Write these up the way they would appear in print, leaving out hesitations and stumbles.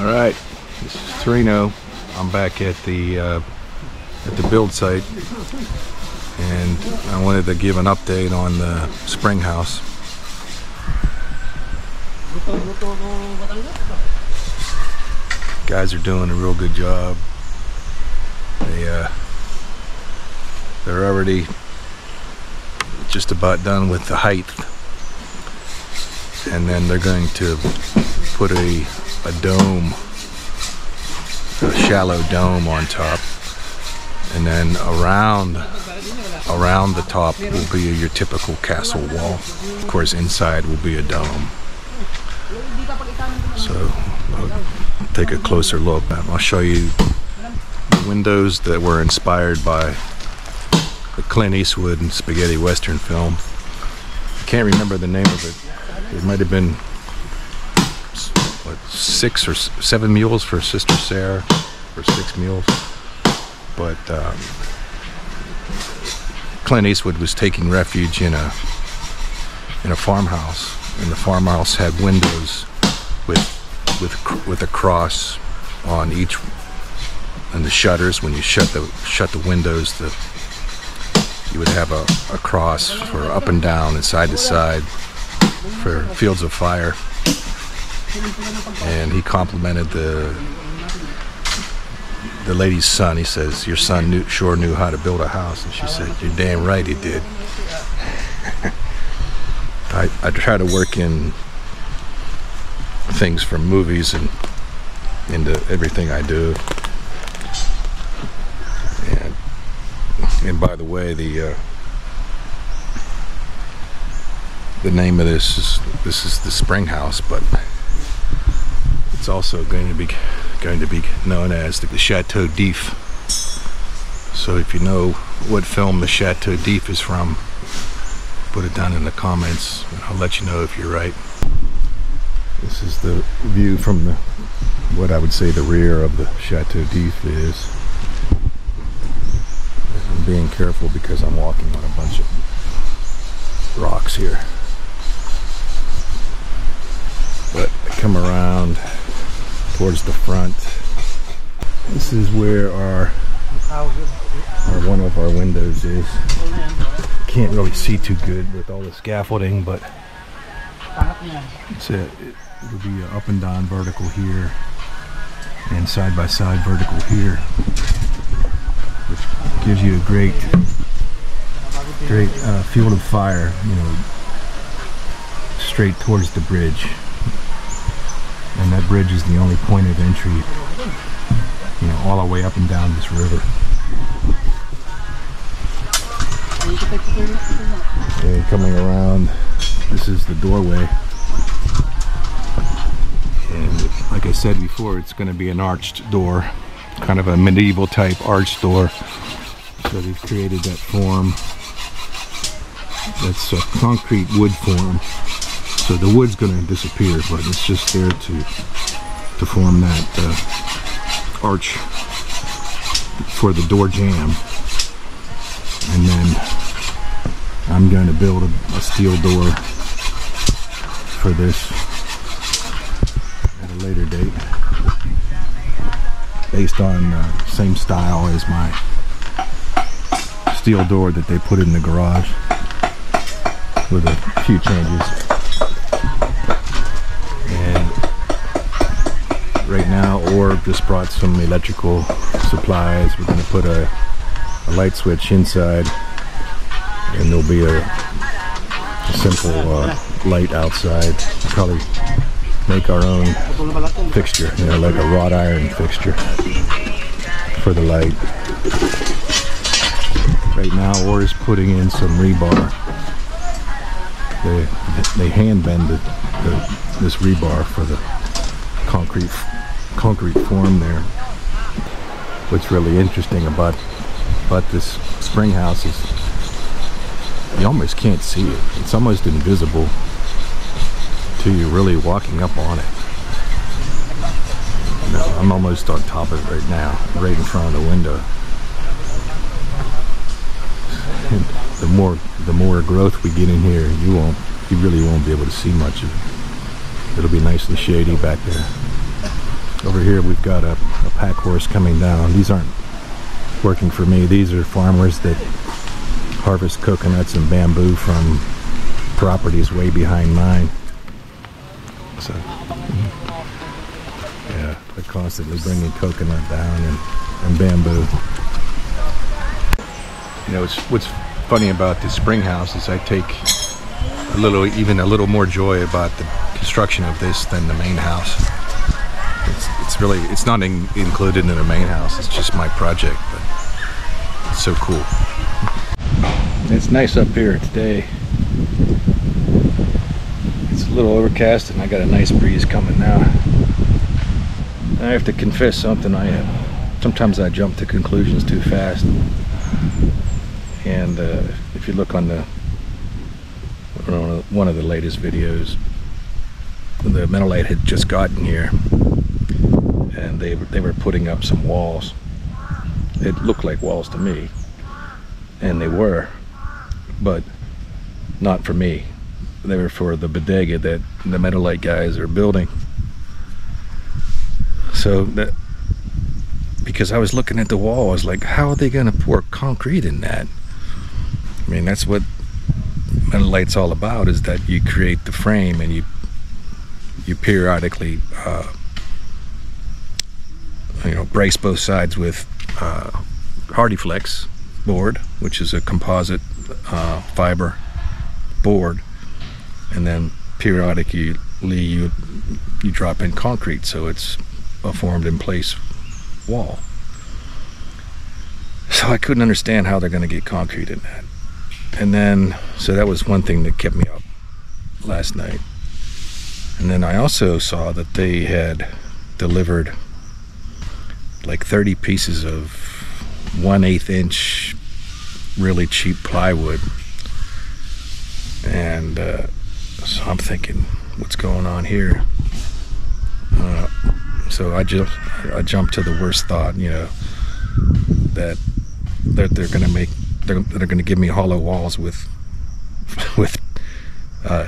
Alright, this is TORINO. I'm back at the build site, and I wanted to give an update on the Spring House. Guys are doing a real good job. They're already just about done with the height, and then they're going to put a dome, a shallow dome on top, and then around the top will be your typical castle wall. Of course, inside will be a dome. So I'll take a closer look. I'll show you the windows that were inspired by the Clint Eastwood and spaghetti western film. I can't remember the name of it. It might have been what, 6 or 7 mules for Sister Sarah, or 6 mules. But Clint Eastwood was taking refuge in a farmhouse, and the farmhouse had windows with a cross on each, and the shutters. When you shut the windows, you would have a cross for up and down and side to side for fields of fire. And he complimented the lady's son. He says, "Your son sure knew how to build a house." And she said, "You're damn right he did." I try to work in things from movies and into everything I do. And by the way, the name of this is the Spring House, but it's also going to be known as the Château d'If. So if you know what film the Château d'If is from, put it down in the comments, and I'll let you know if you're right. This is the view from what I would say the rear of the Château d'If is. I'm being careful because I'm walking on a bunch of rocks here. But I come around towards the front. This is where one of our windows is. Can't really see too good with all the scaffolding, but it's it'll be up and down vertical here, and side by side vertical here, which gives you a great field of fire, you know, straight towards the bridge. And that bridge is the only point of entry, you know, all the way up and down this river. And coming around, this is the doorway. And like I said before, it's going to be an arched door, kind of a medieval type arched door. So they've created that form. That's a concrete wood form. So the wood's going to disappear, but it's just there to form that arch for the door jamb. And then I'm going to build a steel door for this at a later date, based on the same style as my steel door that they put in the garage, with a few changes. Right now, Orb just brought some electrical supplies. We're going to put a light switch inside, and there'll be a simple light outside. We'll probably make our own fixture, you know, like a wrought iron fixture for the light. Right now, Orb is putting in some rebar. They hand bend this rebar for the concrete form there. What's really interesting about this Spring House is you almost can't see it. It's almost invisible till you're really walking up on it. I'm almost on top of it right now, right in front of the window. And the more growth we get in here, you really won't be able to see much of it. It'll be nice and shady back there. Over over here we've got a pack horse coming down. These aren't working for me. These are farmers that harvest coconuts and bamboo from properties way behind mine. So, yeah, they're constantly bringing coconut down and bamboo. You know, what's funny about the Spring House is I take even a little more joy about the construction of this than the main house. It's really, it's not included in the main house. It's just my project, but it's so cool. It's nice up here today. It's a little overcast and I got a nice breeze coming now. I have to confess something. Sometimes I jump to conclusions too fast. And if you look on one of the latest videos, the Metalyte had just gotten here, and they were putting up some walls. It looked like walls to me, and they were, but not for me. They were for the bodega that the Metalyte guys are building. So that, because I was looking at the wall, I was like, how are they going to pour concrete in that? I mean, that's what Metalyte's all about, is that you create the frame and you periodically brace both sides with HardyFlex board, which is a composite fiber board, and then periodically you drop in concrete, so it's a formed in place wall. So I couldn't understand how they're going to get concrete in that. And then, so that was one thing that kept me up last night. And then I also saw that they had delivered like 30 pieces of 1/8 inch really cheap plywood. And so I'm thinking, what's going on here? So I jumped to the worst thought, you know, that they're going to make, they're going to give me hollow walls with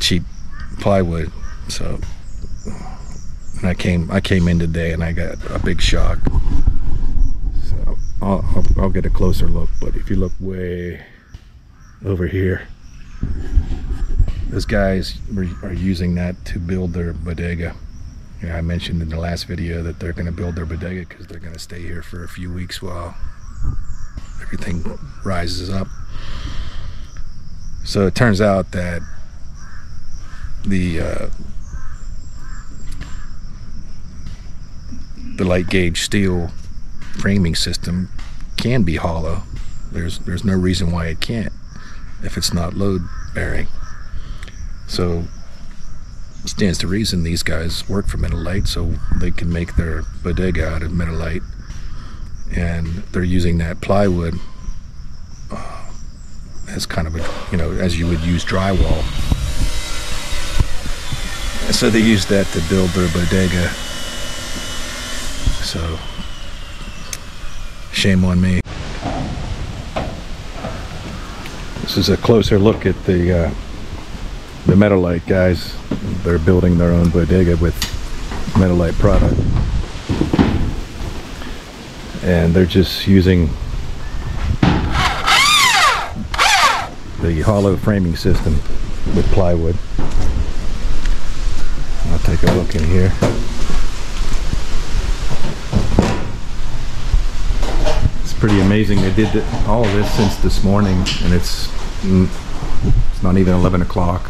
cheap plywood. So, and I came in today and I got a big shock. So I'll get a closer look, but if you look way over here, those guys are using that to build their bodega. You know, I mentioned in the last video that they're going to build their bodega because they're going to stay here for a few weeks while everything rises up. So it turns out that the light gauge steel framing system can be hollow. There's no reason why it can't if it's not load bearing. So it stands to reason these guys work for Metalyte, so they can make their bodega out of Metalyte, and they're using that plywood as kind of a, you know, as you would use drywall. And so they use that to build their bodega. So, shame on me. This is a closer look at the Metalyte guys. They're building their own bodega with Metalyte product. And they're just using the hollow framing system with plywood. I'll take a look in here. It's pretty amazing. They did all of this since this morning, and it's not even 11 o'clock.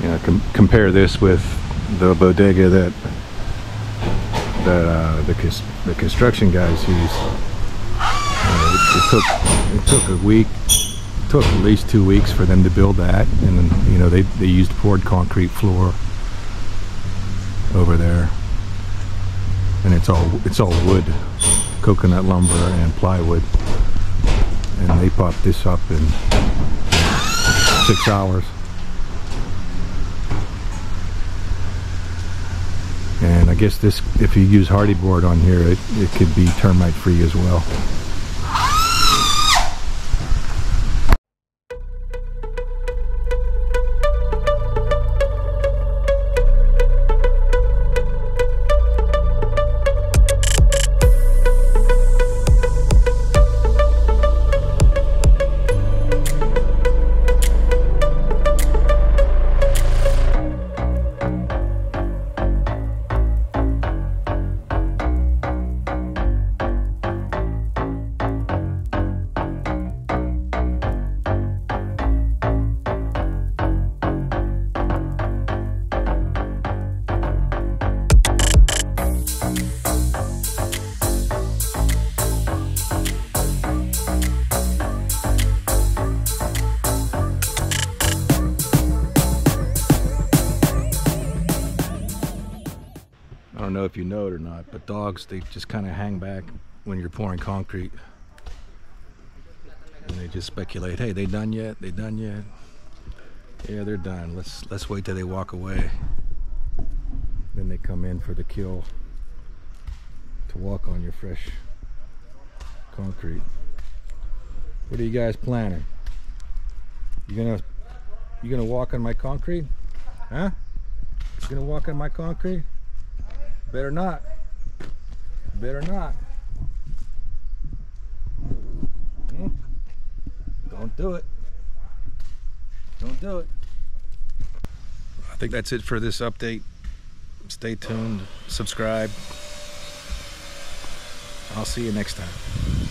You know, compare this with the bodega that the construction guys use. It took a week, took at least 2 weeks for them to build that, and then, you know, they used poured concrete floor over there, and it's all wood, coconut lumber and plywood, and they popped this up in 6 hours. And I guess this, if you use Hardy board on here, it could be termite free as well. Know if you know it or not, but dogs, they just kind of hang back when you're pouring concrete and they just speculate, hey, they done yet? They done yet? Yeah, they're done. Let's wait till they walk away, then they come in for the kill to walk on your fresh concrete. What are you guys planning? You gonna walk on my concrete? Huh? You gonna walk on my concrete? Better not. Better not. Don't do it. Don't do it. I think that's it for this update. Stay tuned. Subscribe. I'll see you next time.